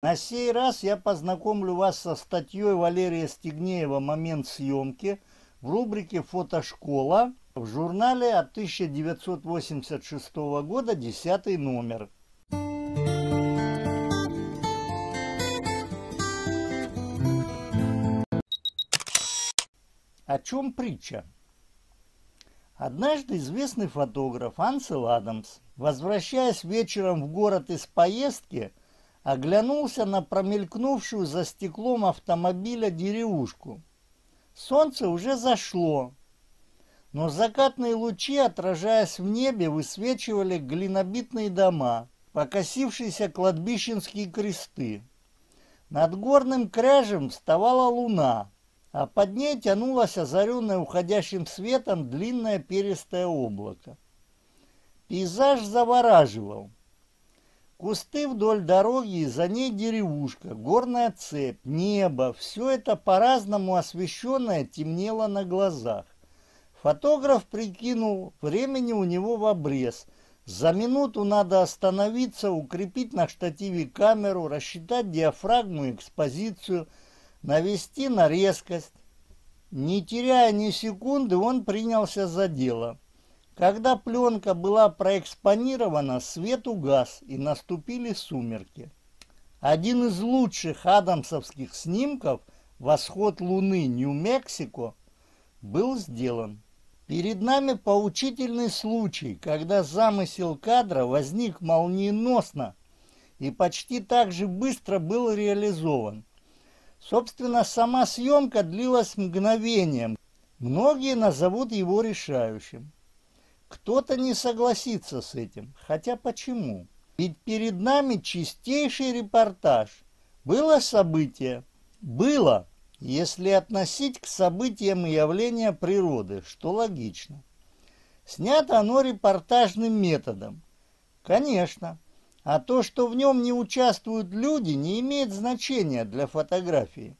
На сей раз я познакомлю вас со статьей Валерия Стигнеева «Момент съемки» в рубрике «Фотошкола» в журнале от 1986 года, 10-й номер. О чем притча? Однажды известный фотограф Ансел Адамс, возвращаясь вечером в город из поездки, оглянулся на промелькнувшую за стеклом автомобиля деревушку. Солнце уже зашло, но закатные лучи, отражаясь в небе, высвечивали глинобитные дома, покосившиеся кладбищенские кресты. Над горным кряжем вставала луна, а под ней тянулось озаренное уходящим светом длинное перистое облако. Пейзаж завораживал. Кусты вдоль дороги и за ней деревушка, горная цепь, небо – все это по-разному освещенное темнело на глазах. Фотограф прикинул, времени у него в обрез. За минуту надо остановиться, укрепить на штативе камеру, рассчитать диафрагму и экспозицию, навести на резкость. Не теряя ни секунды, он принялся за дело. Когда пленка была проэкспонирована, свет угас, и наступили сумерки. Один из лучших адамсовских снимков «Восход луны Нью-Мексико» был сделан. Перед нами поучительный случай, когда замысел кадра возник молниеносно и почти так же быстро был реализован. Собственно, сама съемка длилась мгновением. Многие назовут его решающим. Кто-то не согласится с этим, хотя почему? Ведь перед нами чистейший репортаж. Было событие? Было, если относить к событиям и явления природы, что логично. Снято оно репортажным методом. Конечно, а то, что в нем не участвуют люди, не имеет значения для фотографии.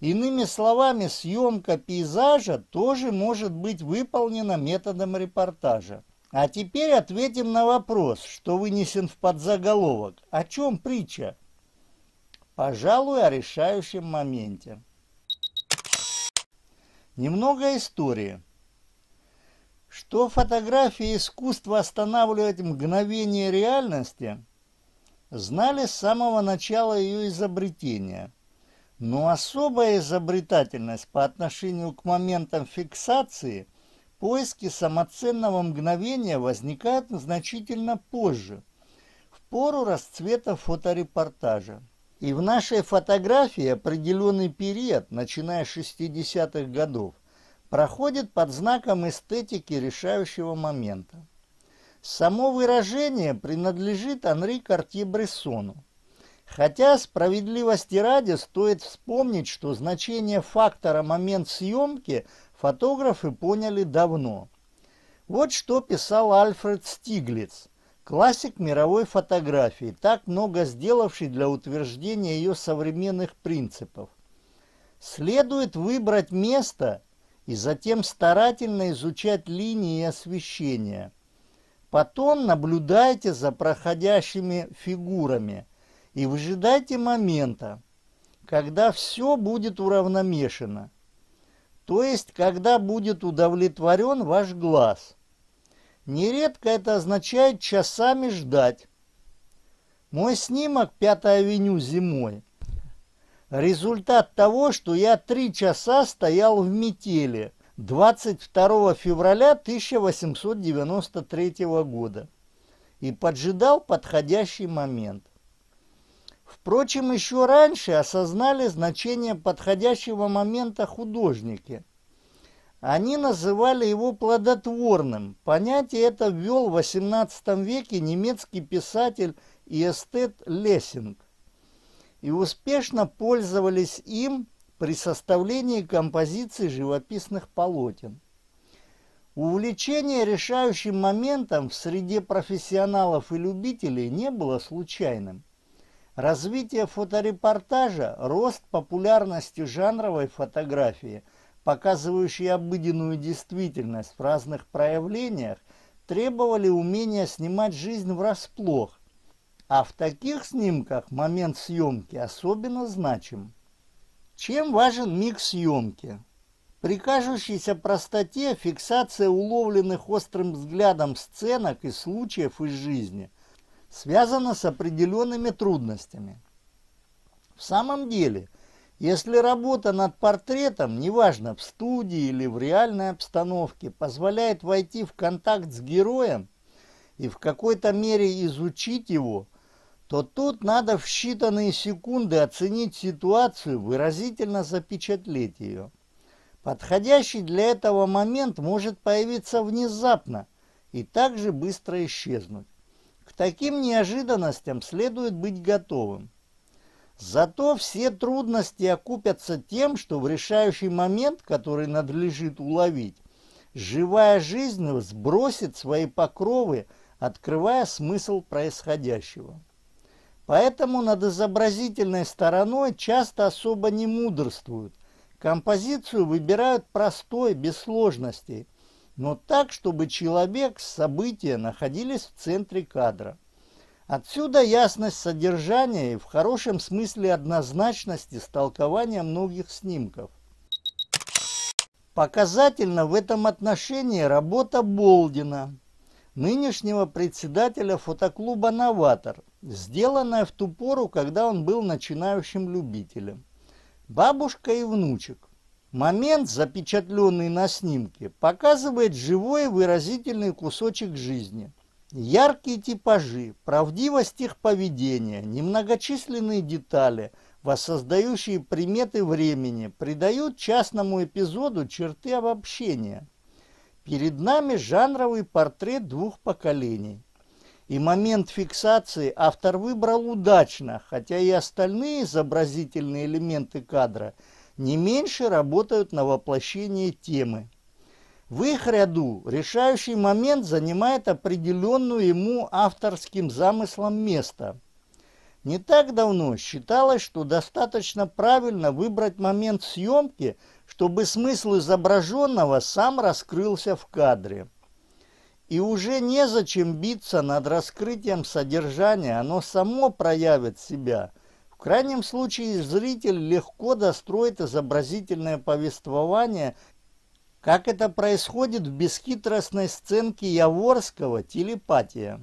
Иными словами, съемка пейзажа тоже может быть выполнена методом репортажа. А теперь ответим на вопрос, что вынесен в подзаголовок. О чем притча? Пожалуй, о решающем моменте. Немного истории. Что фотография и искусство останавливать мгновение реальности, знали с самого начала ее изобретения. Но особая изобретательность по отношению к моментам фиксации, поиски самоценного мгновения возникают значительно позже, в пору расцвета фоторепортажа. И в нашей фотографии определенный период, начиная с 60-х годов, проходит под знаком эстетики решающего момента. Само выражение принадлежит Анри Картье-Брессону. Хотя, справедливости ради, стоит вспомнить, что значение фактора «момент съемки» фотографы поняли давно. Вот что писал Альфред Стиглиц, классик мировой фотографии, так много сделавший для утверждения ее современных принципов. «Следует выбрать место и затем старательно изучать линии освещения. Потом наблюдайте за проходящими фигурами и выжидайте момента, когда все будет уравномешано, то есть когда будет удовлетворен ваш глаз. Нередко это означает часами ждать. Мой снимок «Пятая авеню зимой» – результат того, что я 3 часа стоял в метели 22 февраля 1893 года и поджидал подходящий момент. Впрочем, еще раньше осознали значение подходящего момента художники. Они называли его плодотворным. Понятие это ввел в XVIII веке немецкий писатель и эстет Лессинг. И успешно пользовались им при составлении композиций живописных полотен. Увлечение решающим моментом в среде профессионалов и любителей не было случайным. Развитие фоторепортажа, рост популярности жанровой фотографии, показывающей обыденную действительность в разных проявлениях, требовали умения снимать жизнь врасплох. А в таких снимках момент съемки особенно значим. Чем важен миг съемки? При кажущейся простоте фиксация уловленных острым взглядом сценок и случаев из жизни связана с определенными трудностями. В самом деле, если работа над портретом, неважно в студии или в реальной обстановке, позволяет войти в контакт с героем и в какой-то мере изучить его, то тут надо в считанные секунды оценить ситуацию, выразительно запечатлеть ее. Подходящий для этого момент может появиться внезапно и также быстро исчезнуть. К таким неожиданностям следует быть готовым. Зато все трудности окупятся тем, что в решающий момент, который надлежит уловить, живая жизнь сбросит свои покровы, открывая смысл происходящего. Поэтому над изобразительной стороной часто особо не мудрствуют. Композицию выбирают простой, без сложностей, но так, чтобы человек, события находились в центре кадра. Отсюда ясность содержания и в хорошем смысле однозначности с толкованием многих снимков. Показательна в этом отношении работа Болдина, нынешнего председателя фотоклуба «Новатор», сделанная в ту пору, когда он был начинающим любителем. Бабушка и внучек. Момент, запечатленный на снимке, показывает живой выразительный кусочек жизни. Яркие типажи, правдивость их поведения, немногочисленные детали, воссоздающие приметы времени, придают частному эпизоду черты обобщения. Перед нами жанровый портрет двух поколений. И момент фиксации автор выбрал удачно, хотя и остальные изобразительные элементы кадра не меньше работают на воплощение темы. В их ряду решающий момент занимает определенную ему авторским замыслом место. Не так давно считалось, что достаточно правильно выбрать момент съемки, чтобы смысл изображенного сам раскрылся в кадре. И уже незачем биться над раскрытием содержания, оно само проявит себя. В крайнем случае зритель легко достроит изобразительное повествование, как это происходит в бесхитростной сценке Яворского «Телепатия».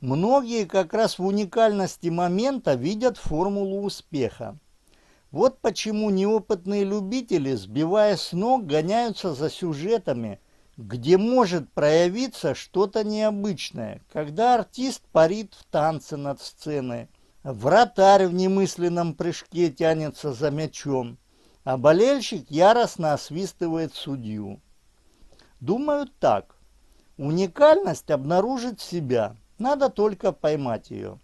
Многие как раз в уникальности момента видят формулу успеха. Вот почему неопытные любители, сбивая с ног, гоняются за сюжетами, где может проявиться что-то необычное, когда артист парит в танце над сценой, вратарь в немысленном прыжке тянется за мячом, а болельщик яростно освистывает судью. Думают так. Уникальность обнаружит себя, надо только поймать ее.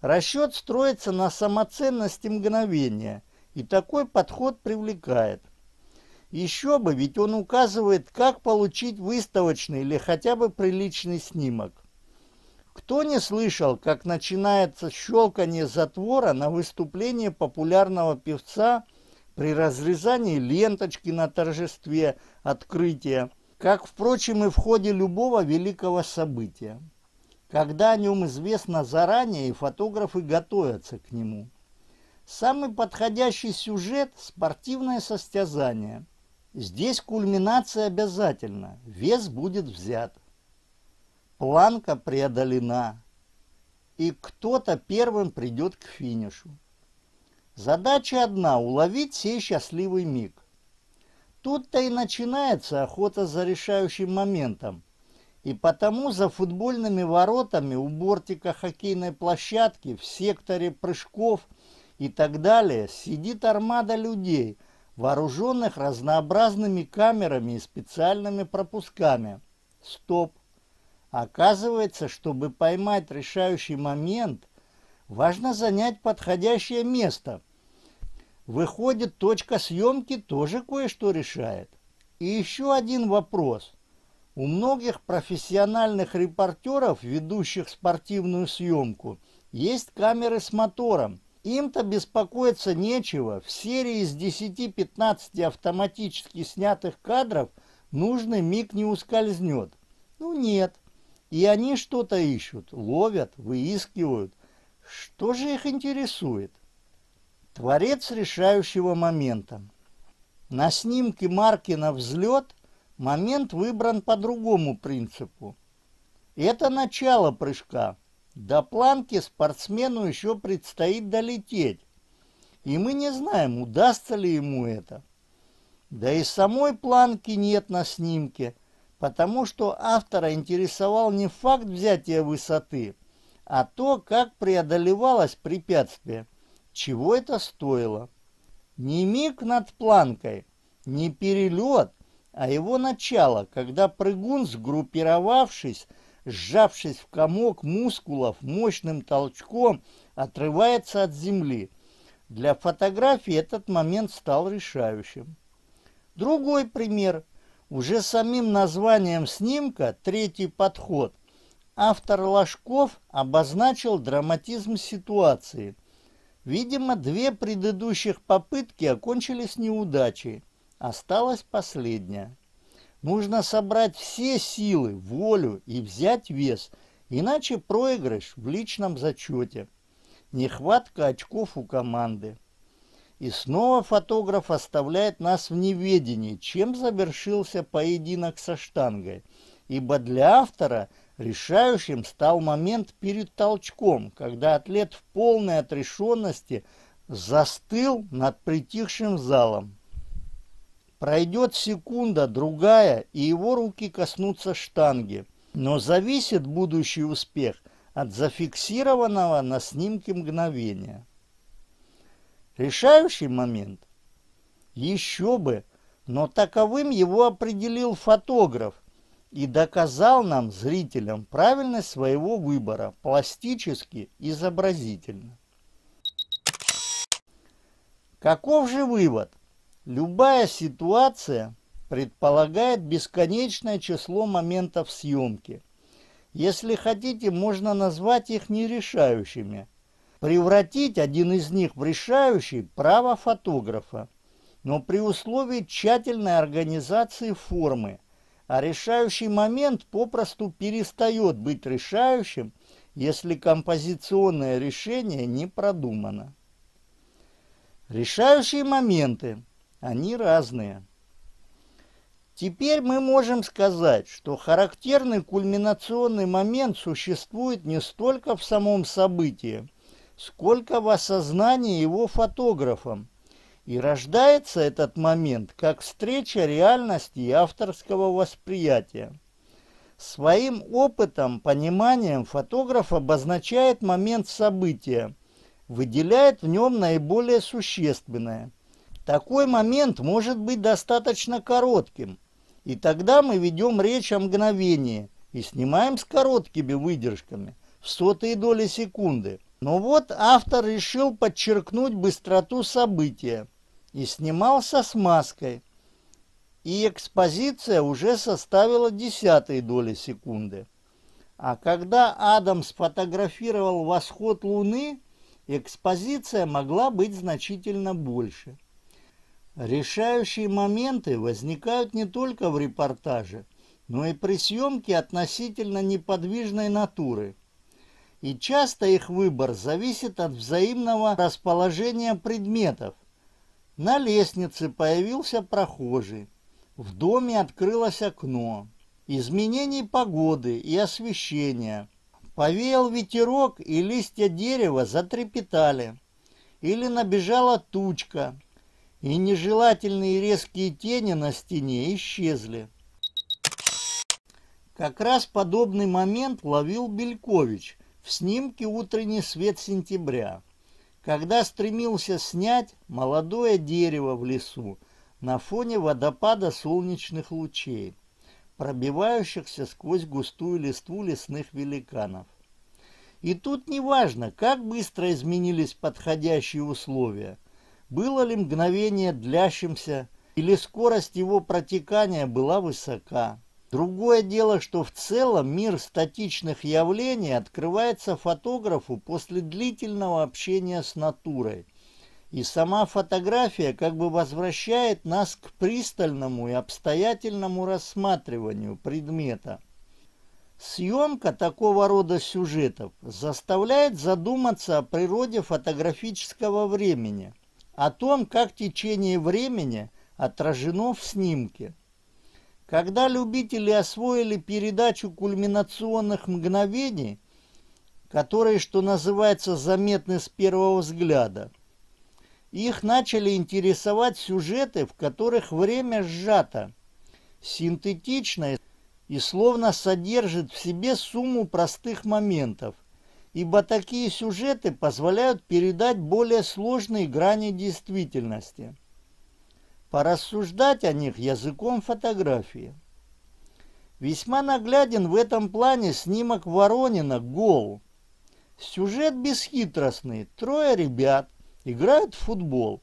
Расчет строится на самоценности мгновения, и такой подход привлекает. Еще бы, ведь он указывает, как получить выставочный или хотя бы приличный снимок. Кто не слышал, как начинается щелканье затвора на выступлении популярного певца при разрезании ленточки на торжестве открытия, как, впрочем, и в ходе любого великого события, когда о нем известно заранее и фотографы готовятся к нему? Самый подходящий сюжет – спортивное состязание. Здесь кульминация обязательна, вес будет взят. Планка преодолена, и кто-то первым придет к финишу. Задача одна – уловить сей счастливый миг. Тут-то и начинается охота за решающим моментом, и потому за футбольными воротами, у бортика хоккейной площадки, в секторе прыжков и так далее сидит армада людей, вооруженных разнообразными камерами и специальными пропусками. Стоп! Оказывается, чтобы поймать решающий момент, важно занять подходящее место. Выходит, точка съемки тоже кое-что решает. И еще один вопрос. У многих профессиональных репортеров, ведущих спортивную съемку, есть камеры с мотором. Им-то беспокоиться нечего, в серии из 10-15 автоматически снятых кадров нужный миг не ускользнет. Ну нет, И они что-то ищут, ловят, выискивают. Что же их интересует? Творец решающего момента. На снимке Маркина «Взлёт» момент выбран по другому принципу. Это начало прыжка. До планки спортсмену еще предстоит долететь. И мы не знаем, удастся ли ему это. Да и самой планки нет на снимке, потому что автора интересовал не факт взятия высоты, а то, как преодолевалось препятствие, чего это стоило. Не миг над планкой, не перелет, а его начало, когда прыгун, сгруппировавшись, сжавшись в комок мускулов, мощным толчком отрывается от земли. Для фотографии этот момент стал решающим. Другой пример. Уже самим названием снимка «Третий подход» автор Ложков обозначил драматизм ситуации. Видимо, две предыдущих попытки окончились неудачей. Осталась последняя. Нужно собрать все силы, волю и взять вес, иначе проигрыш в личном зачете. Нехватка очков у команды. И снова фотограф оставляет нас в неведении, чем завершился поединок со штангой, ибо для автора решающим стал момент перед толчком, когда атлет в полной отрешенности застыл над притихшим залом. Пройдет секунда, другая, и его руки коснутся штанги, но зависит будущий успех от зафиксированного на снимке мгновения. Решающий момент? Еще бы, но таковым его определил фотограф и доказал нам, зрителям, правильность своего выбора, пластически, изобразительно. Каков же вывод? Любая ситуация предполагает бесконечное число моментов съемки. Если хотите, можно назвать их нерешающими. Превратить один из них в решающий – право фотографа, но при условии тщательной организации формы, а решающий момент попросту перестает быть решающим, если композиционное решение не продумано. Решающие моменты. Они разные. Теперь мы можем сказать, что характерный кульминационный момент существует не столько в самом событии, сколько в осознании его фотографом. И рождается этот момент как встреча реальности и авторского восприятия. Своим опытом, пониманием фотограф обозначает момент события, выделяет в нем наиболее существенное. Такой момент может быть достаточно коротким, и тогда мы ведем речь о мгновении и снимаем с короткими выдержками в сотые доли секунды. Но вот автор решил подчеркнуть быстроту события и снимал со смазкой, и экспозиция уже составила десятые доли секунды. А когда Адамс сфотографировал восход луны, экспозиция могла быть значительно больше. Решающие моменты возникают не только в репортаже, но и при съемке относительно неподвижной натуры. И часто их выбор зависит от взаимного расположения предметов. На лестнице появился прохожий, в доме открылось окно, изменений погоды и освещения. Повеял ветерок, и листья дерева затрепетали, или набежала тучка, и нежелательные резкие тени на стене исчезли. Как раз подобный момент ловил Белькович в снимке «Утренний свет сентября», когда стремился снять молодое дерево в лесу на фоне водопада солнечных лучей, пробивающихся сквозь густую листву лесных великанов. И тут неважно, как быстро изменились подходящие условия, было ли мгновение длящимся, или скорость его протекания была высока. Другое дело, что в целом мир статичных явлений открывается фотографу после длительного общения с натурой. И сама фотография как бы возвращает нас к пристальному и обстоятельному рассматриванию предмета. Съемка такого рода сюжетов заставляет задуматься о природе фотографического времени, о том, как течение времени отражено в снимке. Когда любители освоили передачу кульминационных мгновений, которые, что называется, заметны с первого взгляда, их начали интересовать сюжеты, в которых время сжато, синтетично и словно содержит в себе сумму простых моментов, ибо такие сюжеты позволяют передать более сложные грани действительности. Порассуждать о них языком фотографии. Весьма нагляден в этом плане снимок Воронина «Гол». Сюжет бесхитростный. Трое ребят играют в футбол.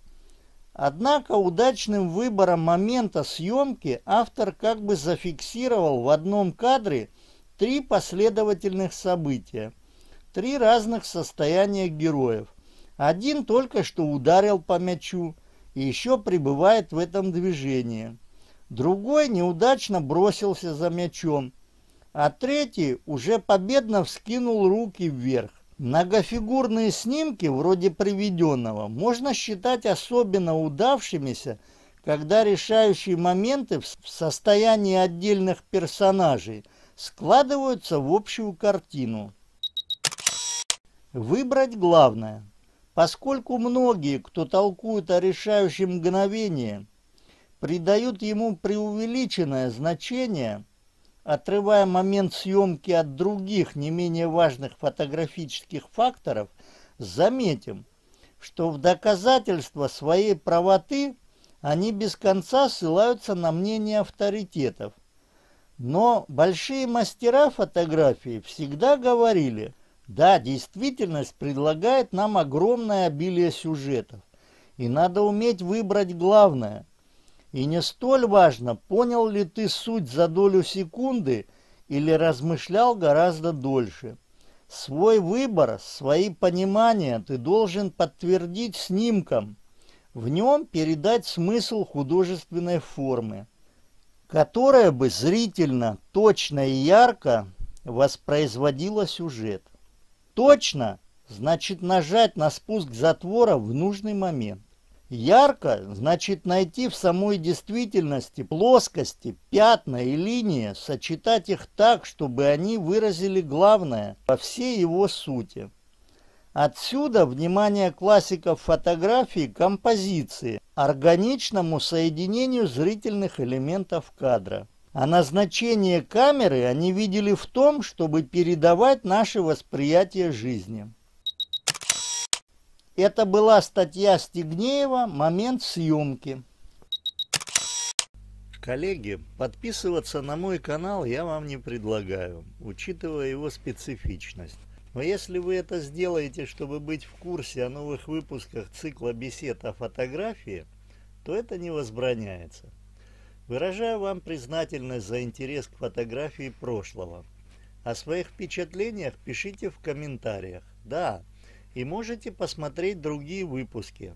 Однако удачным выбором момента съемки автор как бы зафиксировал в одном кадре три последовательных события, три разных состояния героев. Один только что ударил по мячу и еще пребывает в этом движении. Другой неудачно бросился за мячом, а третий уже победно вскинул руки вверх. Многофигурные снимки, вроде приведенного, можно считать особенно удавшимися, когда решающие моменты в состоянии отдельных персонажей складываются в общую картину. Выбрать главное. Поскольку многие, кто толкует о решающем мгновении, придают ему преувеличенное значение, отрывая момент съемки от других не менее важных фотографических факторов, заметим, что в доказательство своей правоты они без конца ссылаются на мнение авторитетов. Но большие мастера фотографии всегда говорили: да, действительность предлагает нам огромное обилие сюжетов, и надо уметь выбрать главное. И не столь важно, понял ли ты суть за долю секунды или размышлял гораздо дольше. Свой выбор, свои понимания ты должен подтвердить снимком, в нем передать смысл художественной формы, которая бы зрительно, точно и ярко воспроизводила сюжет. Точно значит нажать на спуск затвора в нужный момент. Ярко значит найти в самой действительности плоскости, пятна и линии, сочетать их так, чтобы они выразили главное во всей его сути. Отсюда внимание классиков фотографии к композиции, органичному соединению зрительных элементов кадра. А назначение камеры они видели в том, чтобы передавать наше восприятие жизни. Это была статья Стигнеева «Момент съемки». Коллеги, подписываться на мой канал я вам не предлагаю, учитывая его специфичность. Но если вы это сделаете, чтобы быть в курсе о новых выпусках цикла бесед о фотографии, то это не возбраняется. Выражаю вам признательность за интерес к фотографии прошлого. О своих впечатлениях пишите в комментариях. Да, и можете посмотреть другие выпуски.